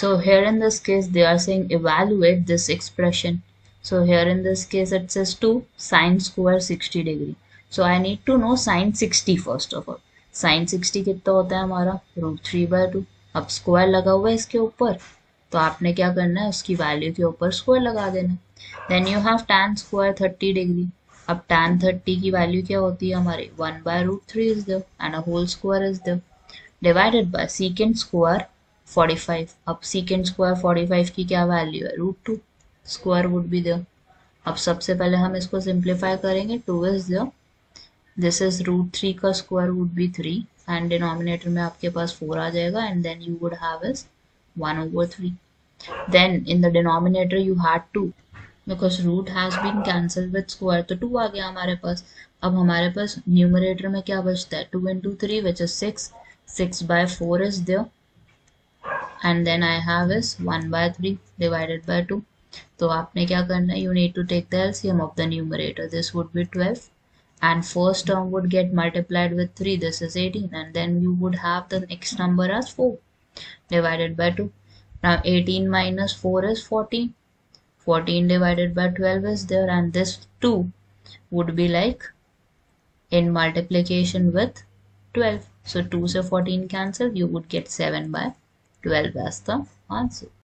So here in this case they are saying evaluate this expression. So here in this case it says 2 sine square 60 degree. So I need to know sine 60 first of all. Sine 60 कितना होता है हमारा √3/2. अब square लगा हुआ है इसके ऊपर, तो आपने क्या करना है उसकी वैल्यू के ऊपर स्क्वायर लगा देना. Then you have tan square 30 degree. अब tan 30 की वैल्यू क्या होती है हमारे 1/√3 is there and a whole square is there divided by secant square 45. अब secant स्क्वायर 45 की क्या वैल्यू है √2 स्क्वायर वुड बी देयर. अब सबसे पहले हम इसको सिंपलीफाई करेंगे 2 इज देयर. दिस इज √3 का square would be 3 and denominator में आपके पास 4 आ जाएगा and then you would have is 1/3. Then in the denominator you had 2 because root has been cancel with square, तो 2 आ गया हमारे पास. अब हमारे पास न्यूमरेटर में क्या बचता है 2 × 3 which is 6. 6/4 is there and then I have is 1/3 divided by 2. तो आपने क्या करना है, you need to take the LCM of the numerator. This would be 12 and first term would get multiplied with 3, this is 18, and then you would have the next number as 4 divided by 2. Now 18 minus 4 is 14. 14 divided by 12 is there, and this 2 would be like in multiplication with 12. So 2 se 14 cancel, you would get 7/12 as the answer.